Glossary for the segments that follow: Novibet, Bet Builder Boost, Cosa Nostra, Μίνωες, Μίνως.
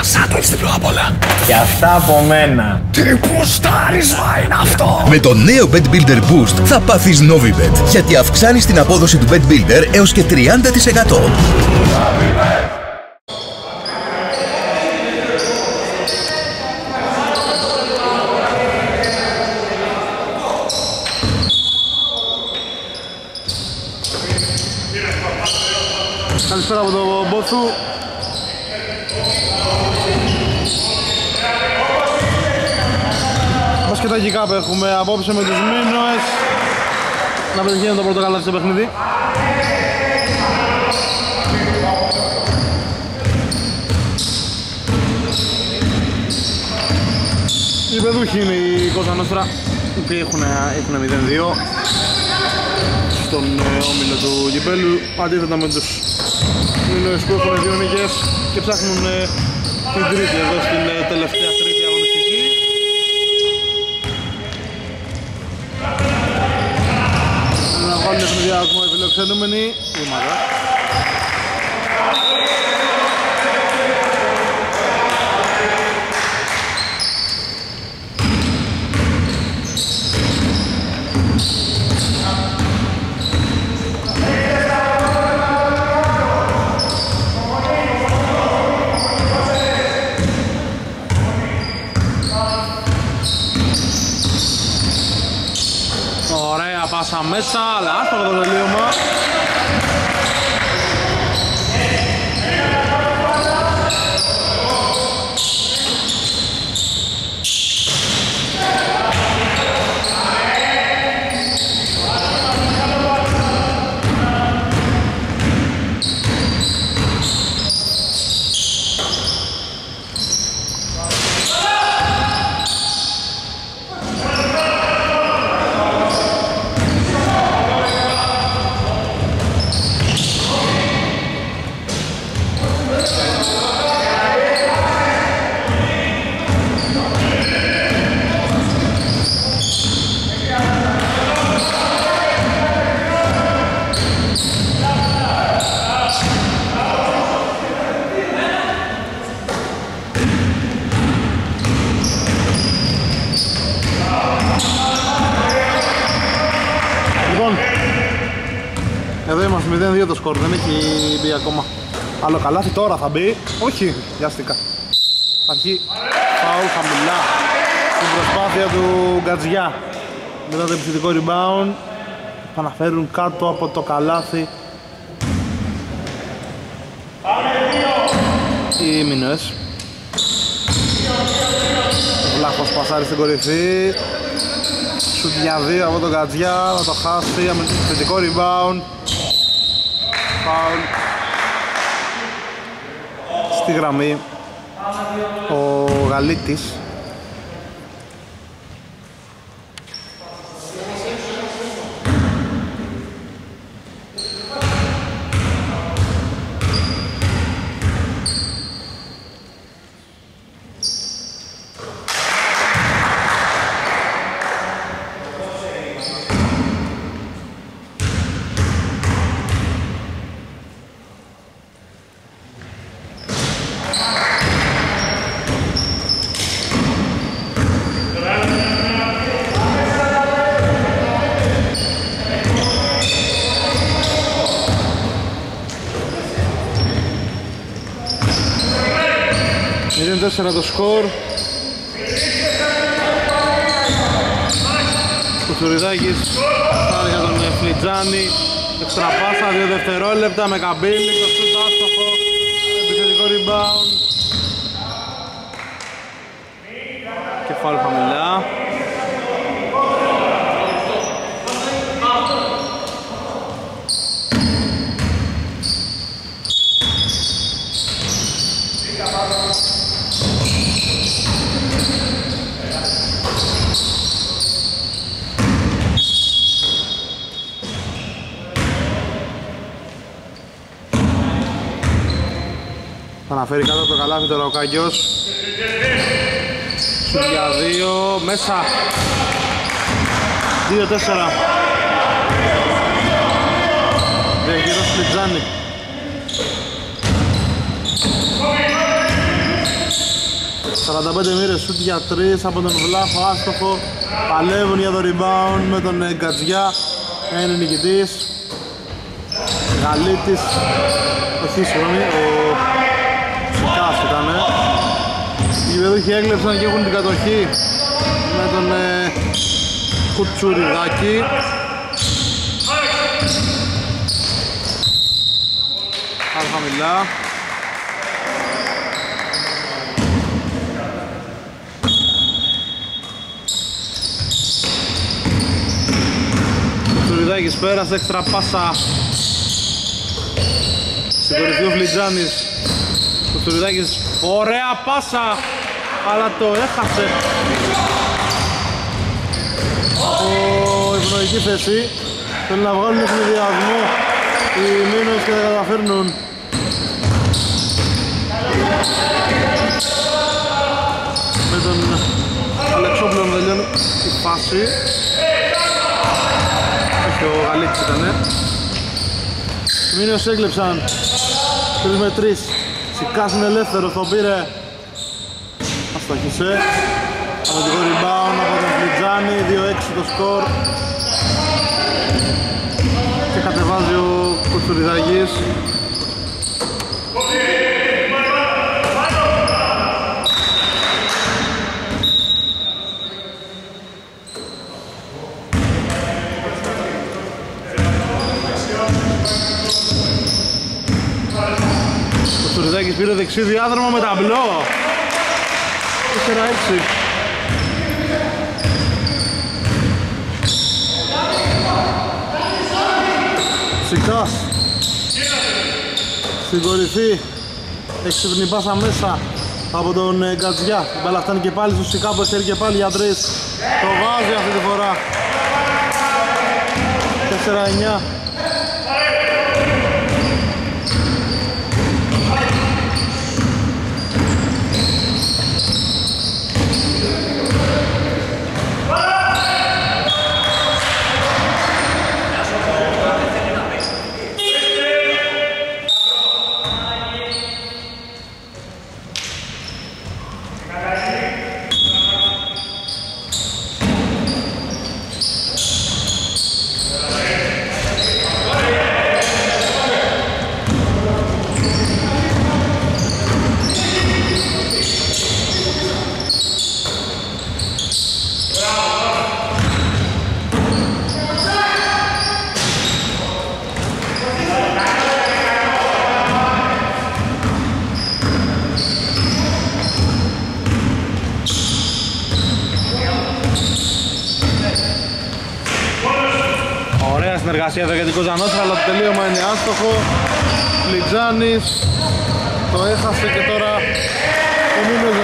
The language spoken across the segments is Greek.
ένα σάντουιτς διπλό απ' όλα. Και αυτά από μένα. Τι πουστάρισμα είναι αυτό! Με το νέο Bet Builder Boost θα πάθεις Novibet, γιατί αυξάνεις την απόδοση του Bet Builder έως και 30%. Καλησπέρα από τον Μπότσου. Μπασκετάκι κάπου έχουμε απόψε με τους Μίνωες. Να πετυχαίνουν το πρώτο καλάθι στο παιχνίδι. Οι παιδούχοι είναι η Cosa Nostra, οι οποίοι έχουν 0-2 στον όμιλο του κυπέλλου, αντίθετα με τους Μίνωες που έχουν 2 νίκες και ψάχνουν την τρίτη εδώ στην τελευταία τρίτη αγωνιστική. Να βάλουν μια ακόμα επιλοξενούμενη η ομάδα. Πάσα μέσα, αλλά άσπαρα το τελείωμα. Εδώ είμαστε 0-2 το σκορ, δεν έχει μπει ακόμα άλλο καλάθι, τώρα θα μπει, όχι, βιάστηκα. Αρχή, φαουλ χαμηλά, στην προσπάθεια του Γκατζιά. Μετά το επιθετικό rebound, επαναφέρουν κάτω από το καλάθι οι Μίνωες. Βλάχος πασάρει στην κορυφή. Σουτ για 2 από τον Γκατζιά, θα το χάσει, αμυντικό rebound. Φάουλ στη γραμμή ο Γαλίτης. Είναι το σκορ. Κουτσουριδάκης φτάνει για τον Φλιτζάνη. Εξτραπάσα 2 δευτερόλεπτα με καμπύλη. Το σούτ άστοχο. Επιθετικό rebound. Και φάουλ χαμηλά. Φέρει κάτω από το καλάθι τώρα ο Κάγκιος. Σουτ για 2, μέσα. 2-4. Διαχειρός Φλιτζάνη. 45 μοίρες σουτ για 3 από τον Βλάχο, άστοχο. Παλεύουν για το rebound με τον Γκατζιά. Είναι νικητής Γαλίτης. Όχι, συγγνώμη, ο Σικάς ήταν. Οι παιδούχοι έκλεψαν και έχουν την κατοχή με τον Κουτσουριδάκη. Άρα χαμηλά. Κουτσουριδάκης πέρασε, έξτρα πάσα. Στην κορυφή ο Φλιτζάνης. Κουτσουριδάκης, ωραία πάσα, αλλά το έχασε. Ο ευνοϊκή θέση, θέλουν να βγάλουν συνδυασμό οι Μίνος και τα καταφέρνουν. Με τον Αλεξόπλο να τελειώνει η φάση. Και ο Γαλίτης ήτανε. Οι Μίνος έκλεψαν 3 με 3. Σικάς είναι ελεύθερος, το πήρε. Αστοχήσε. Αμυντικό rebound από τον Φλιτζάνη, 2-6 το σκορ. Και κατεβάζει ο Κουτσουριδαγής. Κουτσουριδάκης πήρε δεξί διάδρομο με ταμπλό. 4-6. Σικάς στην κορυφή, έξυπνη πάσα μέσα από τον Γκατζιά. Η μπάλα φτάνει και πάλι στο Σικά που έχει και πάλι για 3. Το βάζει αυτή τη φορά. 4-9. Συνεργασία εδώ για την Cosa Nostra, αλλά το τελείωμα είναι άστοχο. Λιτζάνης το έχασε και τώρα ο Μίνος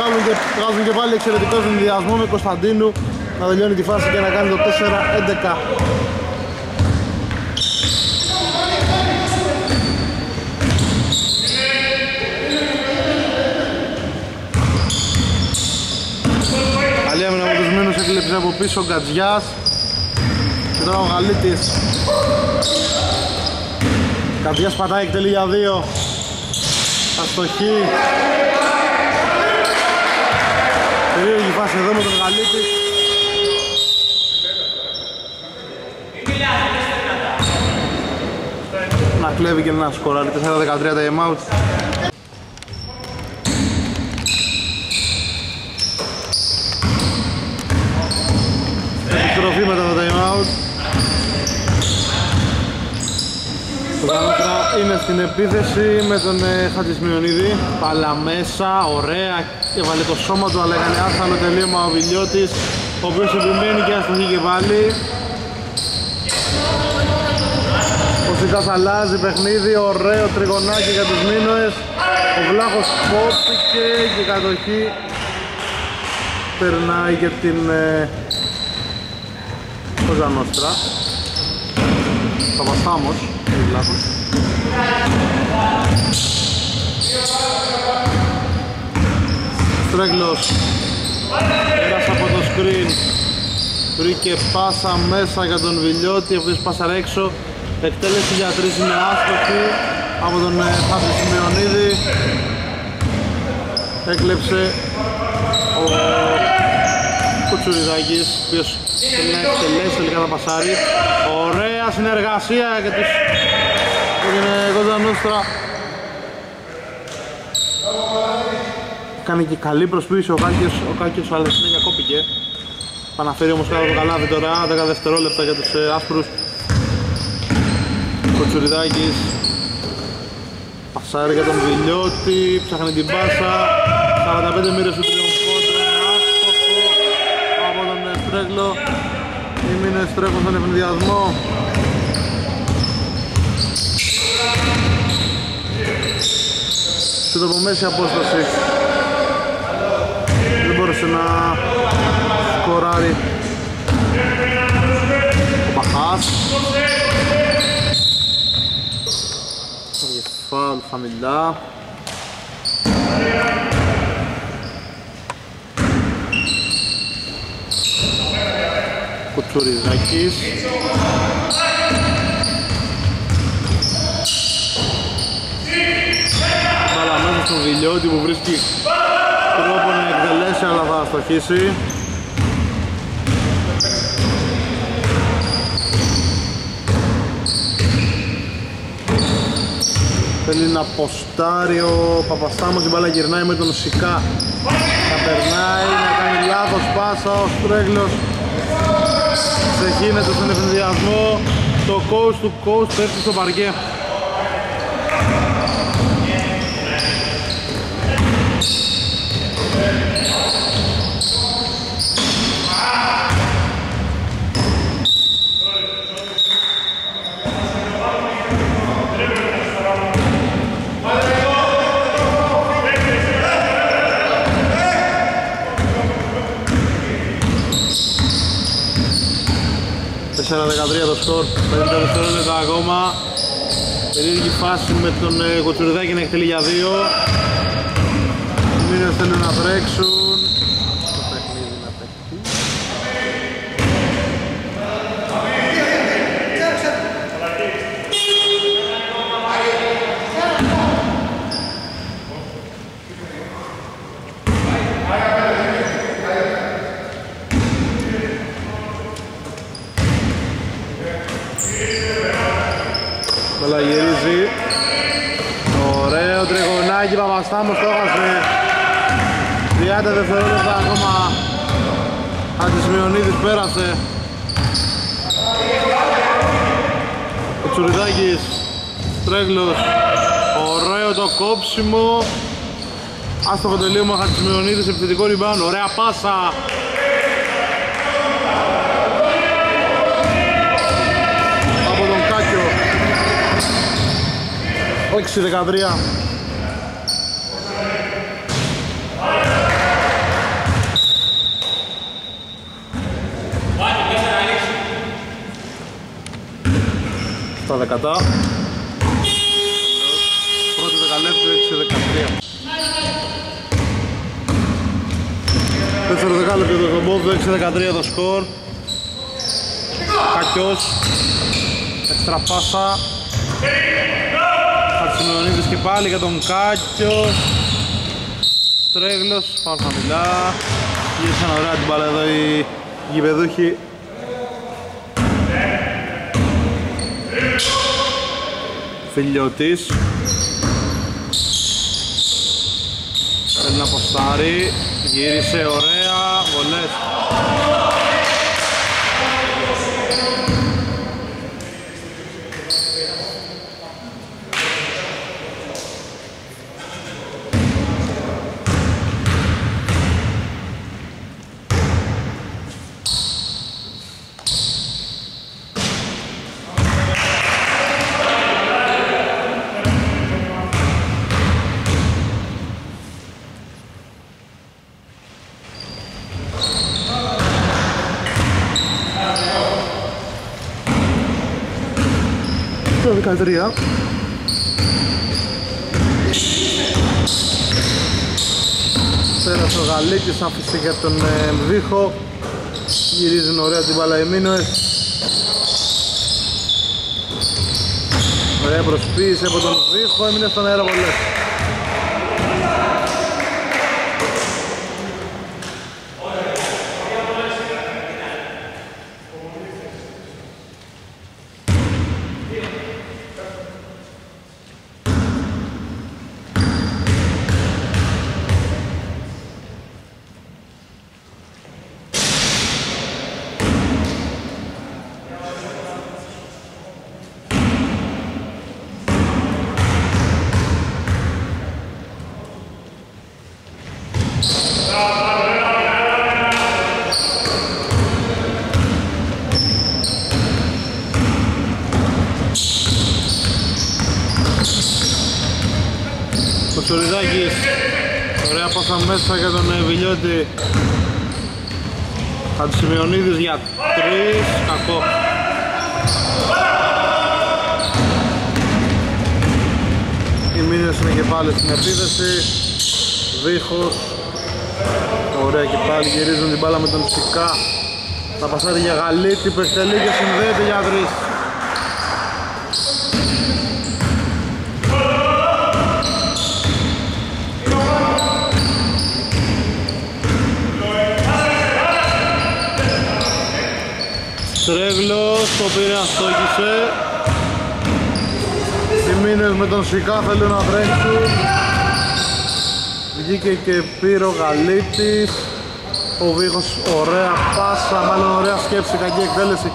βγάζουν και πάλι εξαιρετικό συνδυασμό με Κωνσταντίνου να τελειώνει τη φάση και να κάνει το 4-11. Καλή άμυνα από τους Μίνους, έκλειψε από πίσω ο Γκατζιάς. Τώρα ο Γαλίτης. Καμπιάς πατάει εκτελεί για 2. Αστοχή. Περίεργη φάση εδώ με τον Γαλίτη. Να κλέβει και να σκοράρει. 4-13 time out. Επιστροφή μετά το time out. Είναι στην επίθεση με τον Χατζησμιονίδη. Παλά μέσα, ωραία. Έβαλε το σώμα του, αλλά έκανε άσχαλο τελείωμα ο Βιλιώτης, ο οποίος επιμένει και αστοχή και πάλι. Ο Σικάς αλλάζει παιχνίδι, ωραίο τριγωνάκι για τους Μίνοες. Ο Βλάχος κόπηκε και η κατοχή περνάει και την Cosa Nostra. Παπαστάμος, ο Βλάχος. Στρέγκλος, πέρασε από το screen, βρήκε πάσα μέσα για τον Βιλιώτη, αυτής πάσαρ έξω, εκτέλεση για 3 είναι άστοχη από τον Χατζησμιονίδη, έκλεψε Κουτσουριδάκης, ο οποίος τελικά να πασάρει. Ωραία συνεργασία για τους Cosa Nostra. Κάνει και καλή προσποίηση ο Κάκιος, αλλά δεν διακόπηκε. Παναφέρει όμως κάτω το καλάβι τώρα, 10 δευτερόλεπτα για τους άσπρους. Κοτσουριδάκης πασάρει για τον Βιλιώτη, ψάχνει την πάσα. 45 μοίρες του τριωμφόντρα, άσκοπο από τον Στρέγλο. Οι Μίνες τρέχουν στον ευνηδιασμό. Στην τοπομέση απόσταση δεν μπόρεσε να σκοράρει ο Παχάς. Φαουλ χαμηλά. Κουτσουριδάκης. Μπάλα μέσα στον Βιλιώτη που βρίσκει τρόπο να εκτελέσει, αλλά θα αστοχίσει. Θέλει να ποστάρει ο Παπαστάμος, η μπάλα γυρνάει με τον Σικά. Θα περνάει, να κάνει λάθος πάσα, ο Στρέγλος ξεχύνεται στον ευνηδιασμό. Το coach του coach πέφτει στο παρκέ. Το σκορ, 5 δευτερόλεπτα ακόμα. Περίεργη φάση με τον Κοτσουριδάκη να εκτελεί για 2. Οι Μίνες θέλουν να τρέξουν. Το παιχνίδι να παίξει. Παπαστάμος το έχασε. 30 δευτερόλεπτα ακόμα. Αντισμιονίδης πέρασε. Ο Τσουριδάκης, Στρέγλος. Ωραίο το κόψιμο. Άστοχο τελείωμα ο Αντισμιονίδης, επιθετικό ριμπάν. Ωραία πάσα. Από τον Κάκιο. 6-13. Στα δεκατά. Πρώτο δεκαλέπτου, 6-13. Τέτοιο δεκάλεπτο το κομπόδο, 6-13 το σκορ. Κακιός. Εξτραπάσα. Χατσιμιονίδης και πάλι για τον Κάκιο. Στρέγλος, πάνω χαμηλά. Γύρισαν ωραία την μπάλα εδώ οι γηπεδούχοι. Φιλιώτης θέλει να ποστάρει, γύρισε ωραία, βολές. Καλδρία. Πέρασε ο Γαλίτης, άφησε για τον Βίχο. Γυρίζουν ωραία την μπάλα οι Μίνωες. Ωραία προσποίηση από τον Βίχο, έμεινε στον αέρα πολλές. Κυριακής. Ωραία πάσα μέσα για τον Βιλιώτη Χατζησημειονίδης για 3, κακό. Οι Μίνες είναι και πάλι στην επίθεση, δίχως. Ωραία και πάλι γυρίζουν την μπάλα με τον Τσικά. Θα πασάρει για Γαλίτη, περιστελεί και συνδέεται για 3. Στρέγλος, το πήρε, αστόχησε. Οι Μίνες με τον Σικά θέλουν να τρέξουν. Βγήκε και πήρε ο Γαλίτης. Ο Βίχος, ωραία πάσα, μάλλον ωραία σκέψη, κακή εκτέλεση.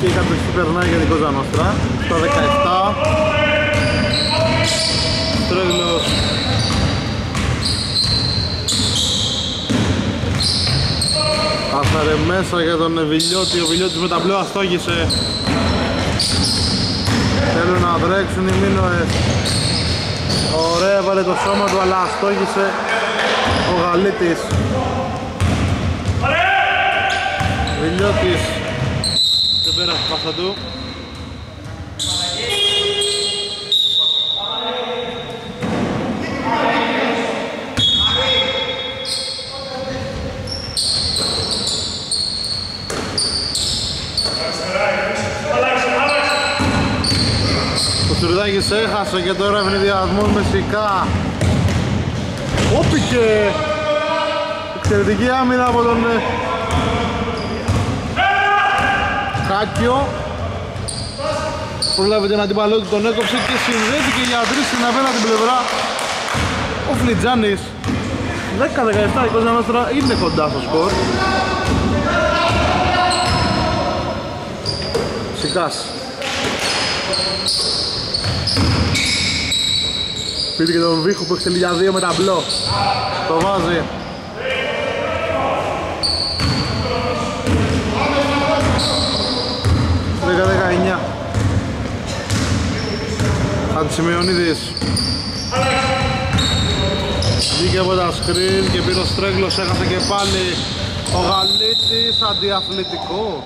Και η κατοχή περνάει για την Cosa Nostra. Στα 17. Στρέγλος. Άσαρε μέσα για τον Βιλιώτη, ο Βιλιώτης με τα μπλε αστόχησε. Θέλουν να τρέξουν οι Μίνοες. Ωραία, έβαλε το σώμα του αλλά αστόχησε ο Γαλίτης. Βιλιώτης δεν πέρασε πάσα του. Ο Τσουρδάκης έχασε και τώρα έφυγε διαδρομός με Σικά. Όπηκε! Εξαιρετική άμυνα από τον Χάκιο. Προλάβει τον αντίπαλό του, τον έκοψε και συνδέθηκε για 3 στην απέναντι πλευρά. Ο Φλιτζάνης. 10-17 η Cosa Nostra είναι κοντά στο σκορ. Σικάς. Πήρε και τον Βίχο που εξελίγει για 2 με ταμπλό. Το βάζει. Δεκα 19. Χατζησημειονίδης. Βγήκε από τα σκριν και πήρε ο Στρέγλος, έχασε και πάλι. Ο Γαλίτης, αντιαθλητικό.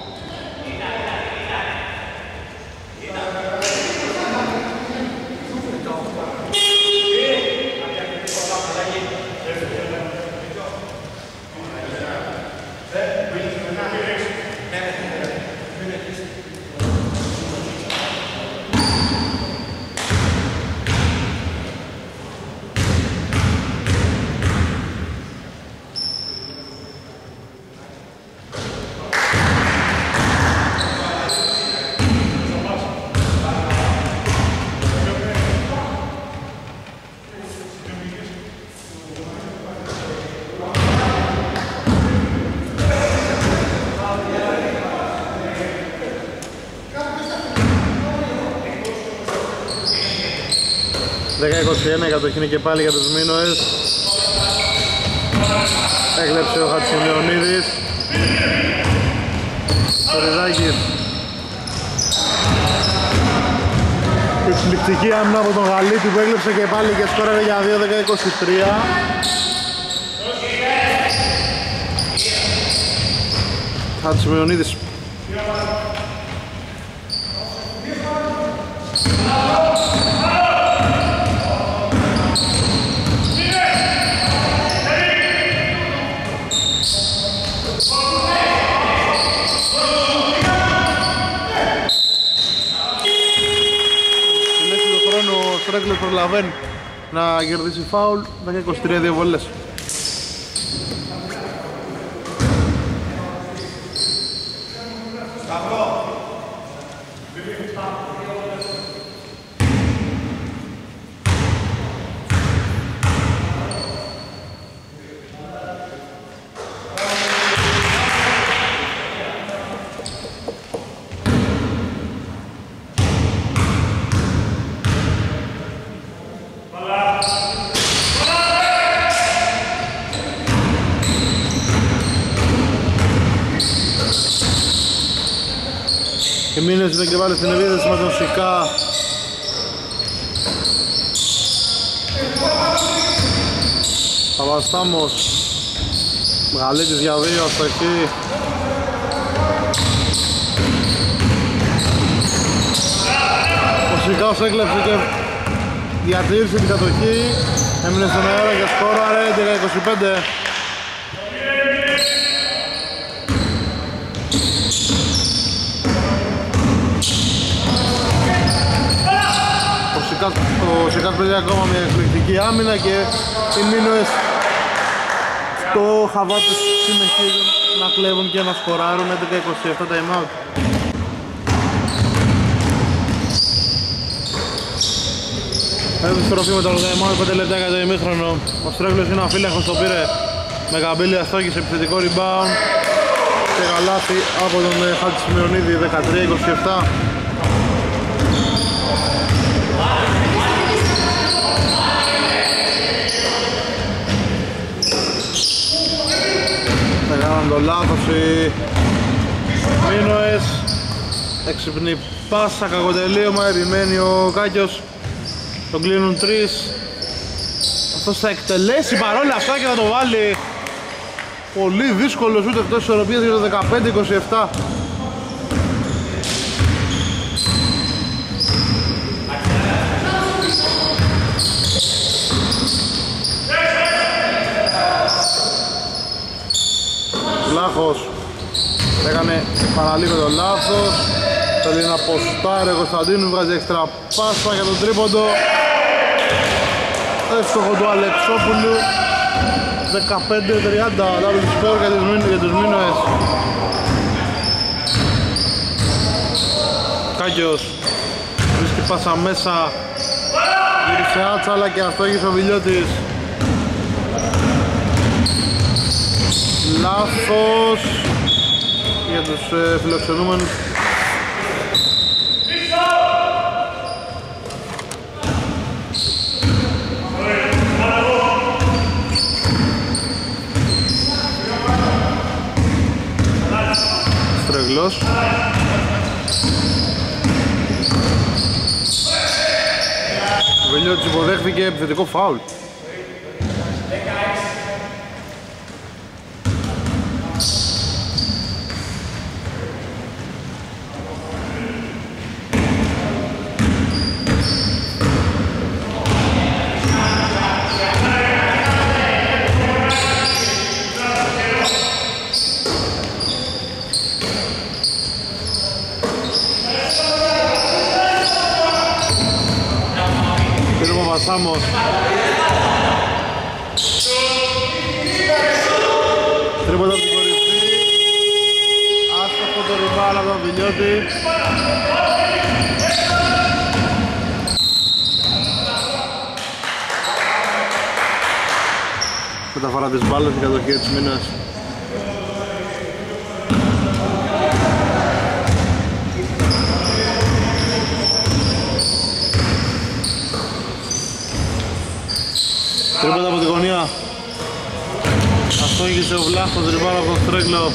Η κατοχή είναι και πάλι για τους Μίνοες. Έκλεψε ο Χατζησημειονίδης. Σοριδάκης. Εκπληκτική άμυνα από τον Γαλίτη που έκλεψε και πάλι και σκόραρε για 2-10-23. Χατζησημειονίδης. Προλαβαίνει να κερδίσει φάουλ. 10-23, 2 βολές. Μίνες και πάλι στην επίθεση με τον Σικά. Βαστάμος, Γαλίτης για δύο, αστοχή. Ο Σικάος έκλεψε και διατήρησε την κατοχή, έμεινε στον αέρα και σκόραρε 11-25. Ο Σικάς παίζει ακόμα μια εκπληκτική άμυνα και οι Μίνωες στο χαβάτι συνεχίζουν να κλέβουν και να σκοράρουν 11-27 time out. Επιστροφή με το time out, 5 λεπτά για το ημίχρονο. Ο Στρέβλος είναι αφύλαχος, το πήρε με καμπύλια στόχη σε επιθετικό rebound και γαλάτι από τον Χάτση Μιονίδη 13-27. Έκαναν το λάθος οι Μίνωες, εξυπνή πάσα, κακοτελείωμα, επιμένει ο Κάκιος, τον κλείνουν τρεις. Αυτός θα εκτελέσει παρόλα αυτά και θα το βάλει. Πολύ δύσκολο ούτε εκτός ισορροπίας για το 15-27. Λάχος έκανε παραλίγο το λάθος, θέλει να ποστάρει ο Κωνσταντίνου, βγάζει έξτρα πάσα για τον τρίποντο. Εύστοχο του Αλεξόπουλου, 15-30 double score για τους Μίνωες. Κάκιος βρίσκει πάσα μέσα, γύρισε άτσαλα και αστόγησε ο Βιλιώτης. Λάθος για τους φιλοξενούμενους. Στρογγυλός. Ο Βελιώτης υποδέχθηκε επιθετικό φάουλ. Βαστάμος τρίποντα από την κορυφή, άστοχο το ριμπάλα από τον Βιλιώτη. Μεταφορά της μπάλας στην κατοχή της Μίνας. Τρίποντα από την γωνία. Αυτό έγινε ο Βλάχος, τριμπάρα από τον Στρέγκλο.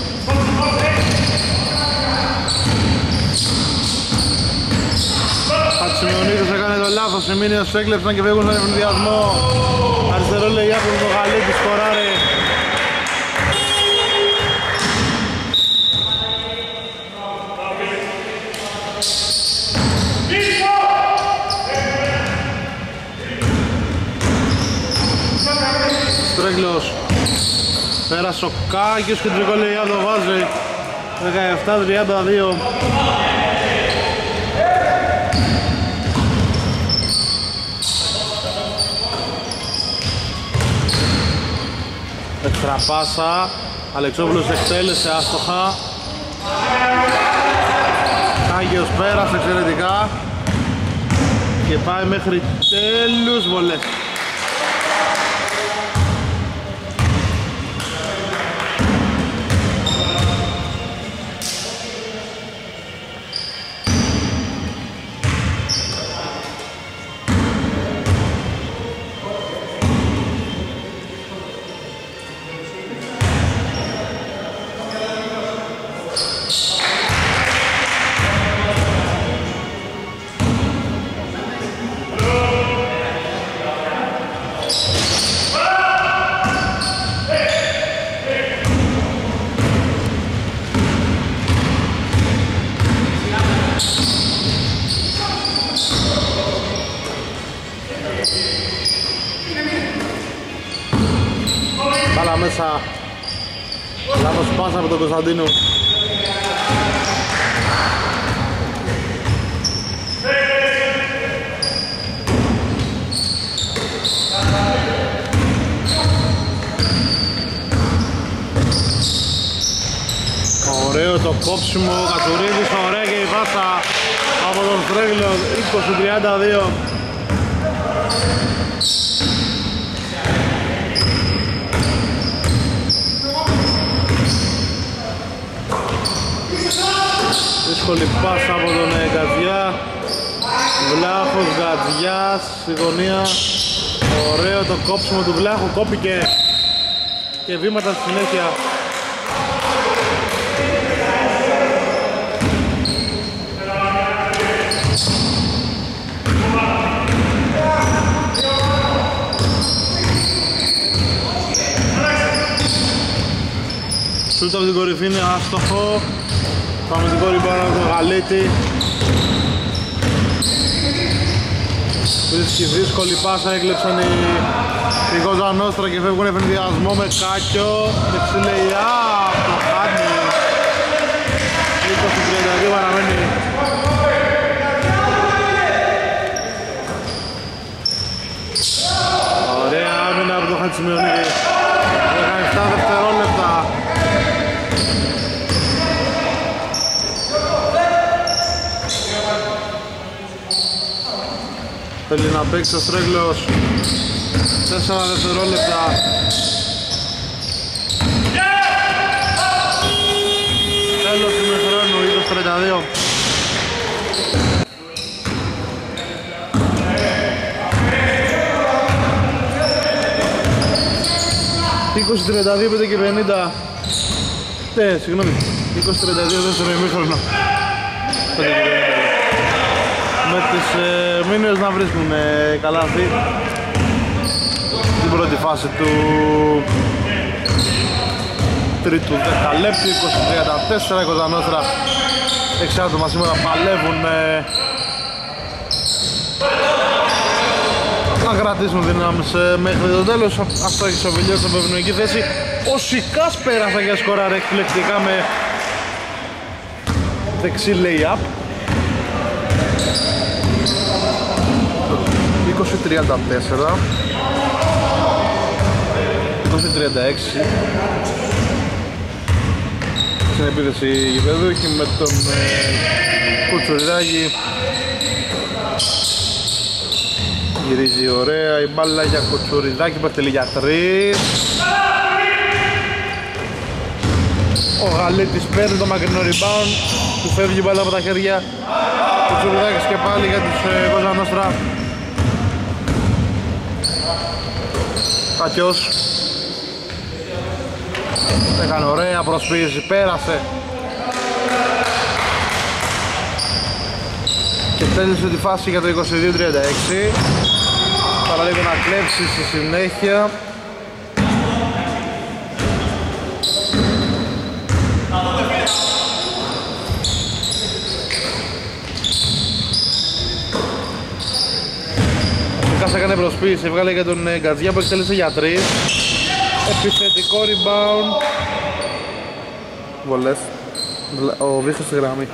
Χατσιμιονίδης έκανε το λάθος, οι Μίνωες έκλεψαν και φεύγουν στον ευνηδιασμό. Αριστερό λέει Ιάκωβος το Γαλίτη, σκοράρει. Στρέγκλος, πέρασε ο Κάκιος και τρικό λέει αν το βάζει 17-32. Εξτραπάσα, Αλεξόπουλος εκτέλεσε άστοχα. Κάκιος πέρασε εξαιρετικά και πάει μέχρι τέλους βολές. Μπάλα μέσα. Λάθος πάσα από τον Κωνσταντίνου. Ωραίο το κόψιμο, ο Κατσουρίδης, ωραία και η πάσα από τον Στρέγλιο, 20-32. Δύσκολη πάσα από τον Γκατζιά, Βλάχος, Γκατζιάς, στη γωνία. Ωραίο το κόψιμο του Βλάχου, κόπηκε και βήματα στη συνέχεια. Σούτ από την κορυφή είναι άστοχο. Πάμε την κόρη πάνω από τον Γαλίτη. Βρίσκει δύσκολη πάσα, έκλεψαν οι Cosa Nostra και φεύγουν ευνηδιασμό με κάκιο. Δεξί λέει το χάνει. 20-32 παραμένει. Ωραία άμυνα από τον Χατσιμιονίδη. 17 δευτερόλεπτα. Θέλει να παίξει ο Στρέγλος. 4 δευτερόλεπτα. Τέλος του μεσχρόνου, 20-32. Συγγνώμη, 20-32 δεύτερο ημίχρονο. Με τις Μίνως να βρίσκουν καλάθι στην πρώτη φάση του τρίτου δεκαλέπτου. 20-34 Cosa Nostra. 6 άτομα σήμερα παλεύουν να κρατήσουν δυνάμεις μέχρι το τέλος. Αυτό έχει σοβιλιώσει στην ευνοϊκή θέση. Ο Σικάς πέρασε για σκοράρε εκπληκτικά με δεξί lay-up. 20-34, 20-36 στην επίθεση γηπέδου και με τον Κουτσουριδάκη γυρίζει ωραία η μπάλα για Κουτσουριδάκη, παρτελεί για 3. Ο Γαλίτης παίρνει το μακρινό rebound, του φεύγει η μπάλα από τα χέρια. Κουτσουριδάκης και πάλι για τους Cosa Nostra. Κακιός έκανε ωραία προσποίηση, πέρασε και τέλειωσε τη φάση για το 22-36. Παραλίγο να κλέψει στη συνέχεια. Έκανε προσποίηση, βγάλε για τον Γκατζιά που εκτέλεσε για 3. Επιθετικό rebound. Βολές. Ο Βίχος στη γραμμή.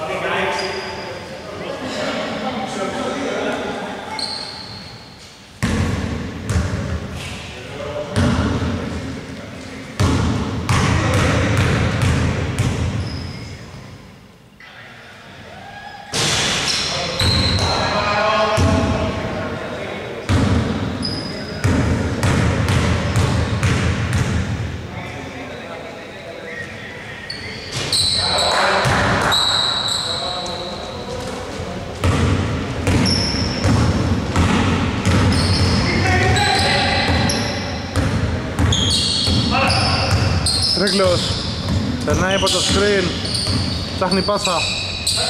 Στρέγλος, περνάει από το screen, ψάχνει πάσα,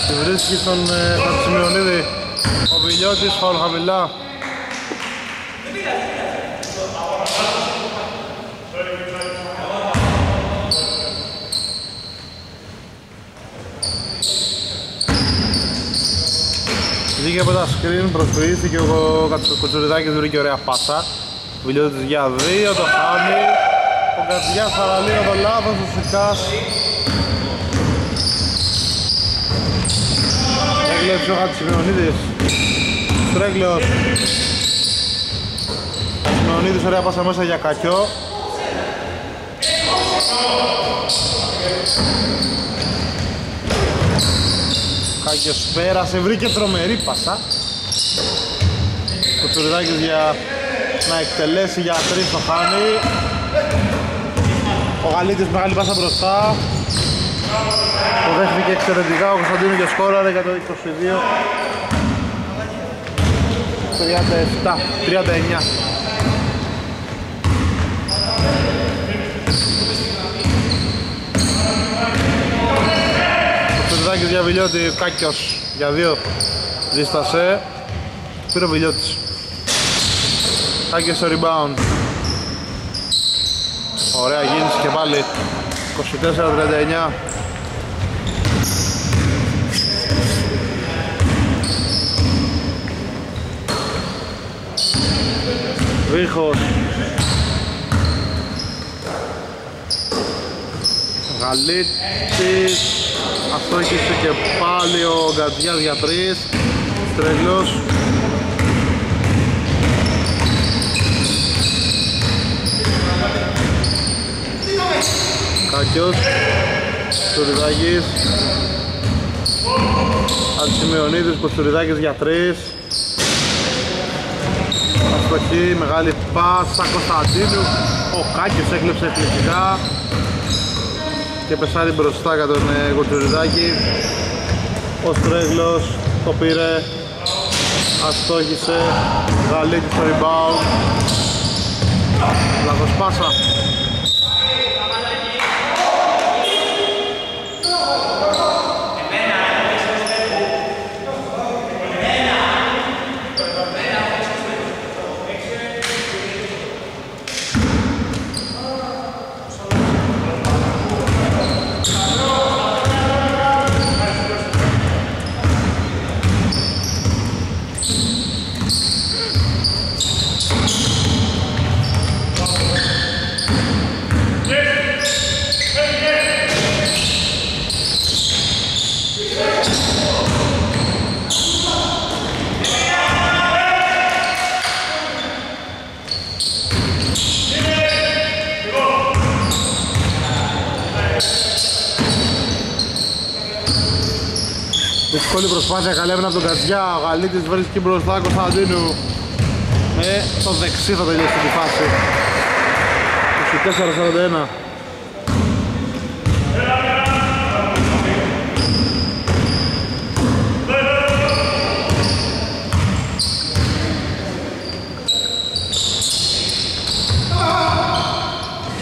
τη βρίσκει στον Χατσιμιονίδη, ο Βιλιώτης, φαουλ χαμηλά. Βγήκε από τα screen, προσποιήθηκε ο Κουτσουριδάκης, βρήκε ωραία πάσα, ο Βιλιώτης για 2, το χάνει. από καρδιά Σαραμίνα το λάθος του Σουκάς. Έκλεψε ο Χατσιμεωνίδης. Στρέγλεος. Χατσιμεωνίδης, ωραία πάσα μέσα για Κακιό. Κάκιος πέρασε, βρήκε τρομερή πάσα. Κουτσουριδάκης για να εκτελέσει για 3 το χάνει. Ο Γαλίτης μεγάλη πάσα μπροστά. Το δέχτηκε εξαιρετικά ο Κωνσταντίνου και σκόραρε για το 22 37, 39. Κουτσουριδάκης για Βιλιώτη, Κάκιος για 2 δίστασε. Πήρε ο Βιλιώτης. Κάκιος στο rebound. Ωραία γίνηση και πάλι 24-39. Βίχος Γαλίτης. Αστόχησε και πάλι ο Γκατζιάς για 3. Στρεγλός. Κάκιος, Κουτσουριδάκης, Ατσιμεωνίδης, Κουτσουριδάκης για 3. Αστοχή, μεγάλη πάσα Κωνσταντίνου. Ο Κάκιος έκλεψε εκπληκτικά και πεσάρει μπροστά για τον Κουτσουριδάκη. Ο Στρέγλος το πήρε, αστόχησε, Γαλίτης στο rebound. Λάθος πάσα. Δύσκολη προσπάθεια, καλέμενα από τον Κατζιά. Ο Γαλίτης βρίσκει μπροστά Κωνσταντίνου. Με το δεξί θα τελειώσει τη φάση. 24-41.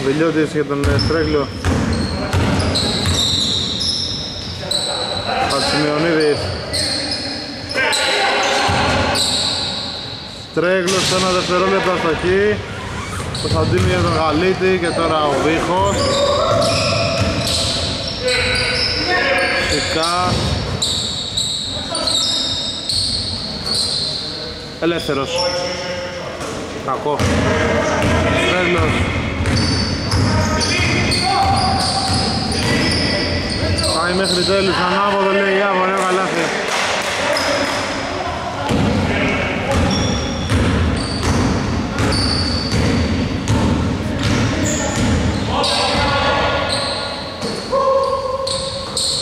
Βιλιώτης για τον Στρέγλιο. Χατσιμεωνίδης. Στρέγλος σε ένα δευτερόλεπτο αστοχή. Κωνσταντίνου για τον Γαλίτη και τώρα ο Βίχος. Σουκάς. Ελεύθερος. Κακό. Στρέγλος. Πάει μέχρι τέλους, ανάποδο λέει η Άβο, νέο καλάθι.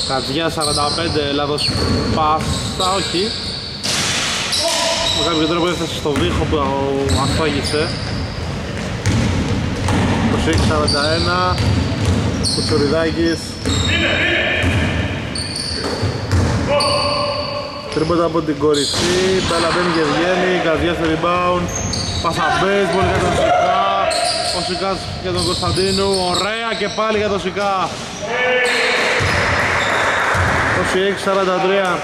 Κατζιά 45, λάθος πάσα, όχι. Με κάποιο τρόπο έφτασε στο βήχο που αφάγησε. 26-41, Κουτσουριδάκης. Τρίποτα από την κορυφή, μπέλα μπαίνει και βγαίνει, Κατζιά στο rebound. Πασαμπές, πολύ για τον Σικά, ο Σικάς για τον Κωνσταντίνου, ωραία και πάλι για τον Σικά. 26-43.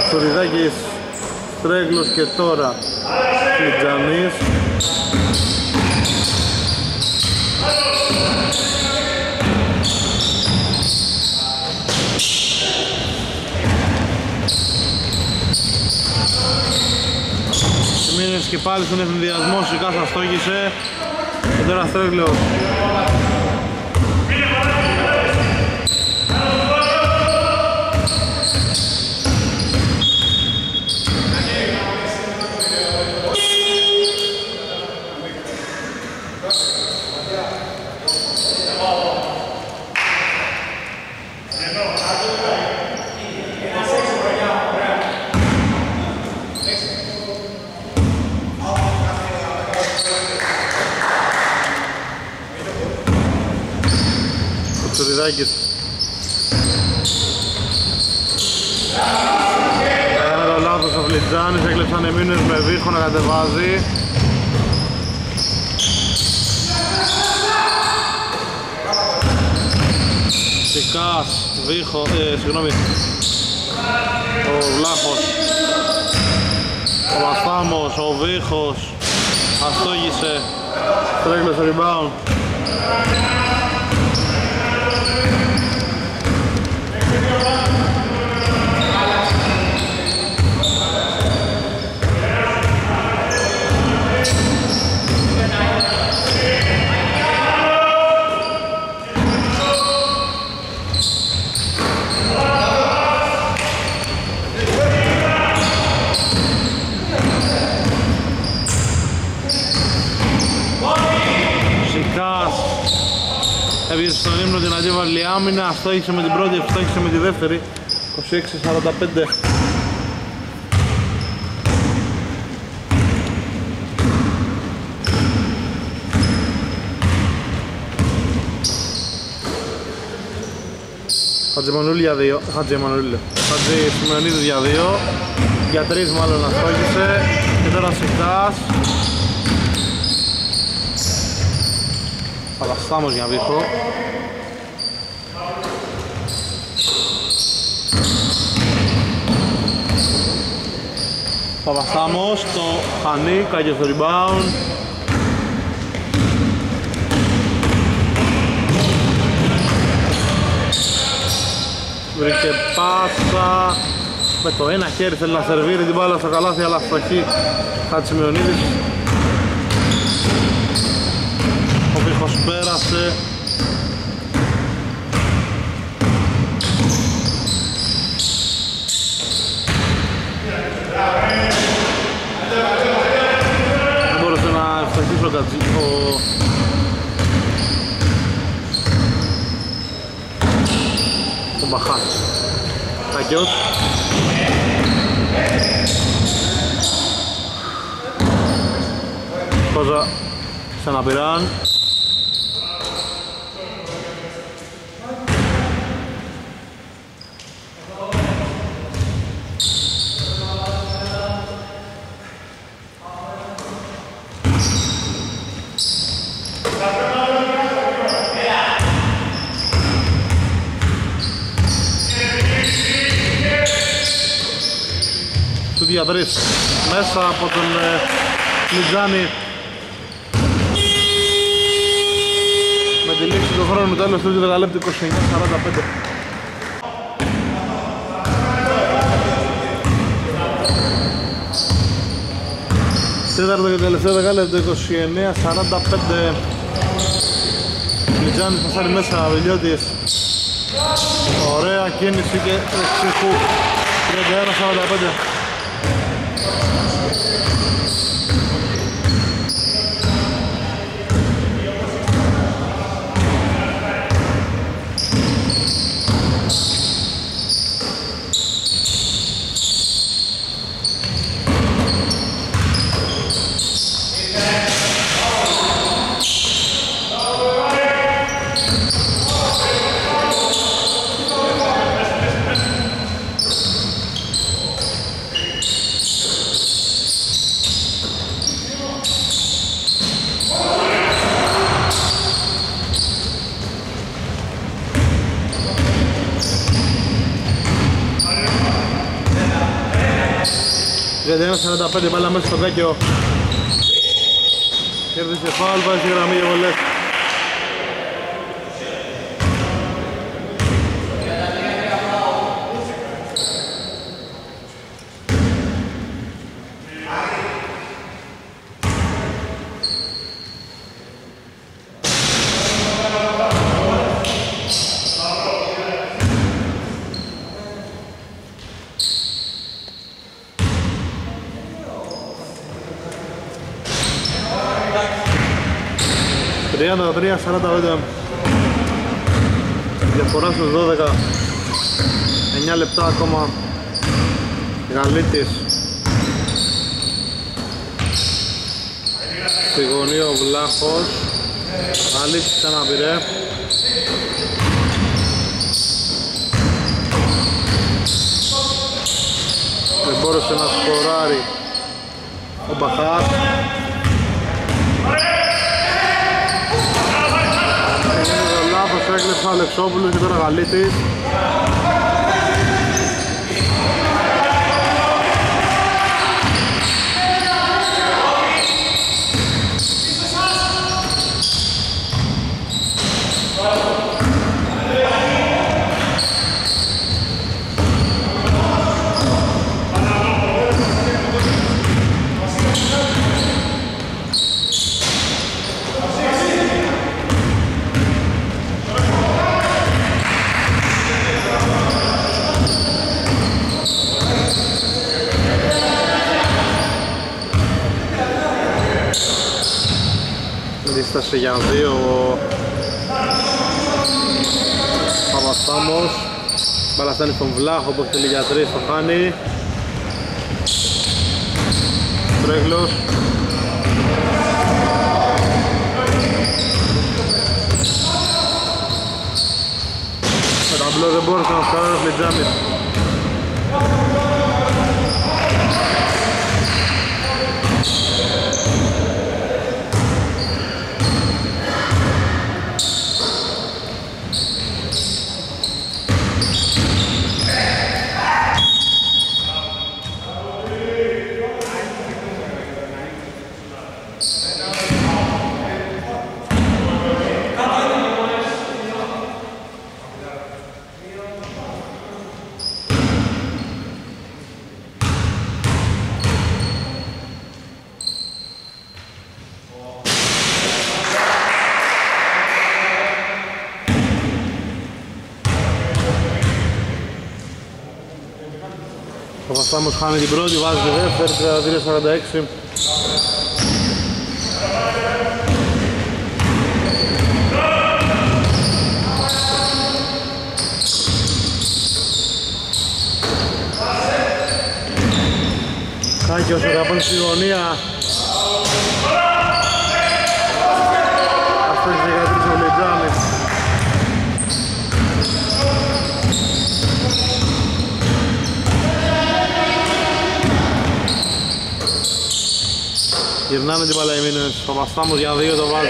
Κουτσουριδάκης, Στρέγλος και τώρα Φλιτζανής. Μίνες και πάλι στον εθνδιασμό, σηκά σας στόχισε. Και τώρα στρέγλαιο. Τσοδιδάκης έκανε το λάθος ο Φλιτζάνης, έκλεψαν οι Μίνες με βίχο να κατεβάζει. Σικάς, βίχο, συγγνώμη, ο Βλάχος, ο Μαστάμος, ο Βίχος, αστόγησε, τρέγλες ο rebound. Έβγεσε στον ύμνο την αντίβαλη άμυνα, αστόχησε με την πρώτη, αστόχησε με τη δεύτερη. 26-45. Χατζημανούλη για 2, Χατζημανίδης για 2, για 3 μάλλον αστόχησε. Και τώρα Σιχτάς Παλαστάμος για βήχο. Παπαστάμος, το χανί, κάγε στο rebound. Βρήκε πάσα. Με το ένα χέρι θέλει να σερβίρει την μπάλα στο καλάθι, αλλά φτωχή Χατσιμιονίδης. Ο Βίχος πέρασε. Ο Μπαχάς Τακιός Κόζα ξαναπηράν. Για 3 μέσα από τον Λιτζάνη. Με τη λήξη του χρόνου, τέλος του 2 δεκαλέπτου, 29-45. Τέταρτο και τελευταίο δεκάλεπτο, 29-45. Λιτζάνη πασάρει μέσα, Βελιώτης. Ωραία κίνηση και εξήχου 31-45. Για 1.45 μπάλα μέσα στο κάκιο. Κέρδισε φάουλ, πάει στη γραμμή για βολές. 33-45. Διαφορά στους 12. 9 λεπτά ακόμα. Γαλίτης στη γωνία ο Βλάχος. Γαλίτης ξαναπηρέ. Δεν μπόρεσε να σκοράρει ο Μπαχάς. Έγινε ο λάθος, έκλεψε ο Αλεξόπουλος και τώρα Γαλίτης. Δίστασε για 2 ο Παπαστάμος. Παραστάνει στον Βλάχο που έχει τελεί για 3, το χάνει. Τρέγλος. Με ταμπλό δεν μπορούσε να σκοράρει ο Φλιτζάνης. Παπαστάμος χάνει την πρώτη, βάζει τη δεύτερη, 33-46. Χάκιος ο Καπάνης στη γωνία. Αυτός είναι 13 ο Λετζάνης. Γυρνάμε την παλαιά Μίνως, ο Παπαστάμος για 2 το βάζει.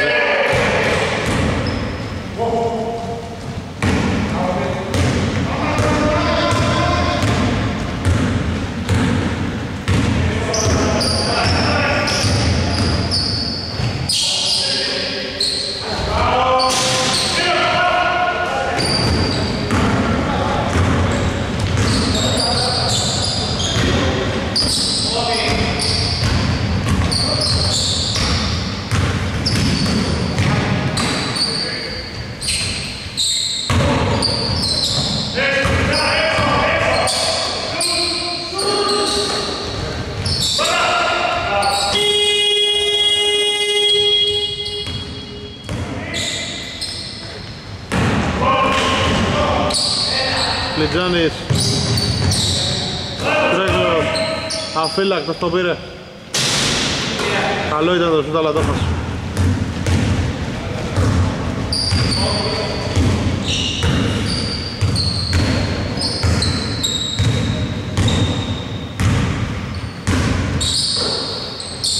Λιτζάνης, τρέγλος, αφύλακτος το πήρε. Καλό ήταν το σούτ, αλλά το έφασε.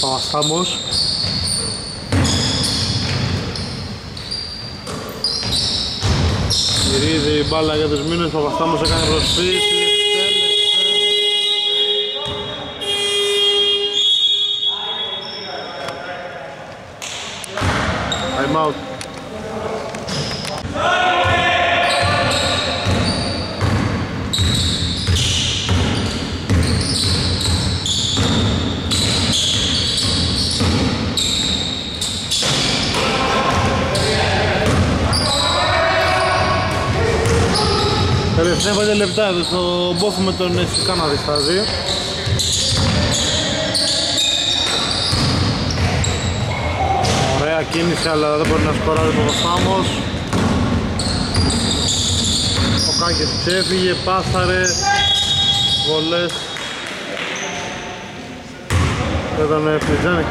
Παπαστάμος. Γυρίζει η μπάλα για τους Μίνους, ο Παπαστάμος έκανε προσφύση. Time out. Τελευταία 5 λεπτά εδώ στο μπόφι με τον Σουκά να διστάζει. Ωραία Ωραία κίνηση, αλλά δεν μπορεί να σκοράρει ο Παπαστάμος. Ο Κάκης ξέφυγε, πάσαρε, βολές. Ήταν Φλιτζάνικ.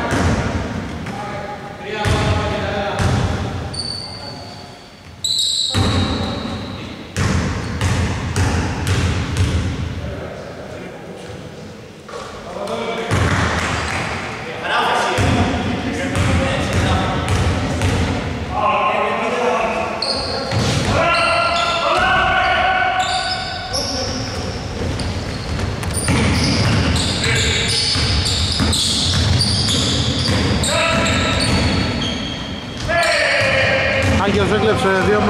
Άγγελος έκλεψε 2-1.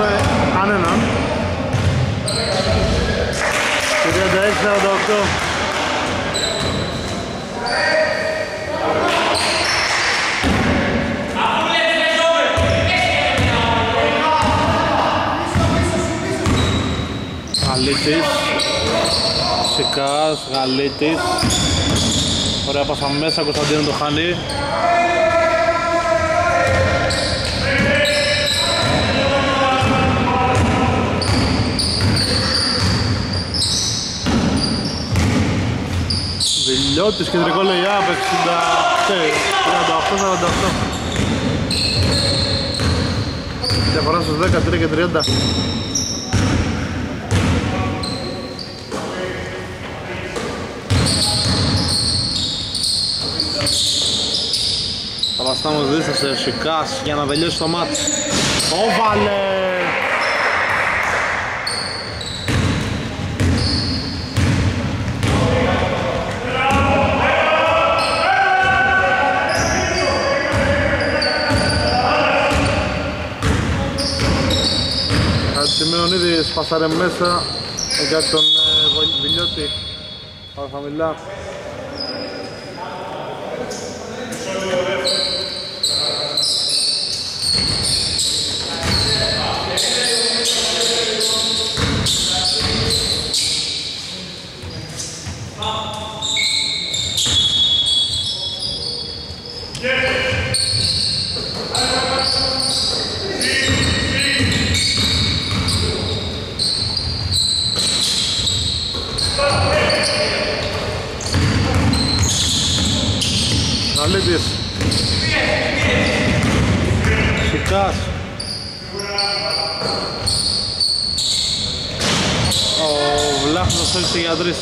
36-48. Γαλίτης, Σικάς, Γαλίτης. Ωραία πάσα μέσα, Κωνσταντίνο το χάνει. Λιώτης, κεντρικό lay-up, 68-48. Διαφορά στους 13-30. Παπαστάμος δίστασε, Σικάς, για να τελειώσει το μάτς. Όβαλε! Σιμεωνίδης πασάρε μέσα για τον Βιλιώτη. Πάρα χαμηλά. Αλήτης, Σικάς. Ο Βλάχνος έλειψε για 3.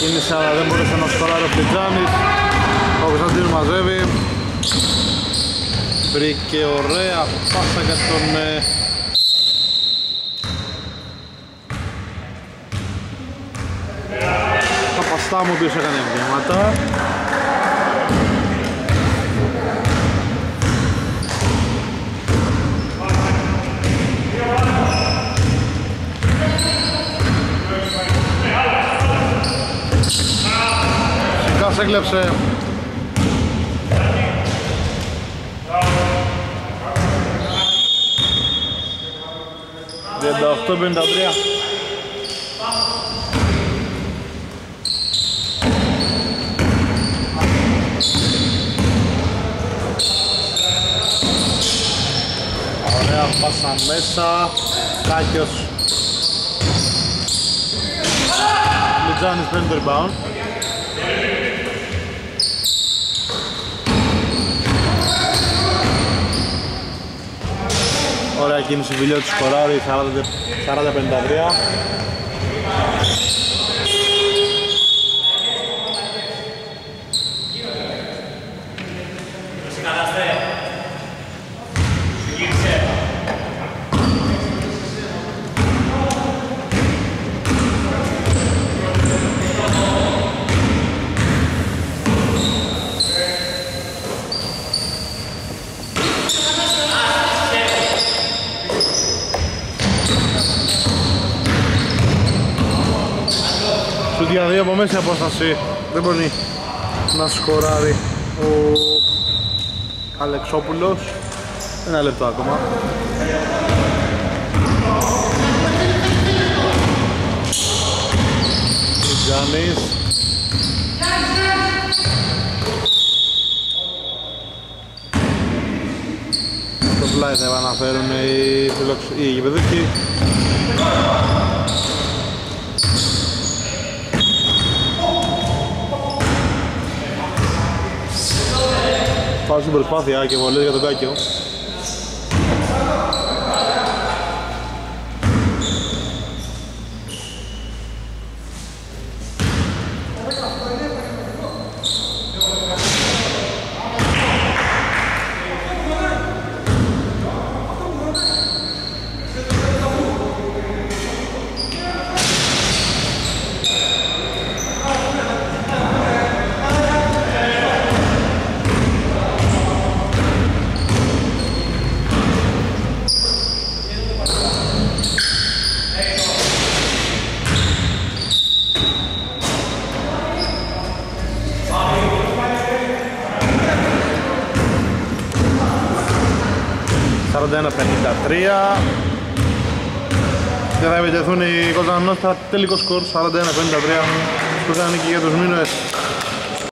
Κίνησε, αλλά δεν μπορούσε να σκοράρει ο Φλιτζάνης. Ο Κωνσταντίνος μαζεύει. Βρήκε ωραία πάσα για τον Παπαστάμου, ο οποίος έκανε βήματα. Σικάς έκλεψε. Ωραία πάσα μέσα. Κάκιος. Λιτζάνης παίρνει το rebound. Ωραία κίνηση, Βιλιώτη σκοράρει, 40-53. Σου 2-2 από μέση απόσταση, 10-13. δεν μπορεί να σκοράρει ο Αλεξόπουλος. Ένα λεπτό ακόμα. Γιάννης. Το πλάι θα επαναφέρουν οι γηπεδούχοι. Πάω στην προσπάθεια και βολές για τον Κάκιο. Δεν θα επιτεθούν οι Cosa Nostra, τελικό σκορ 41-53 που θα νίκη για τους Μίνωες.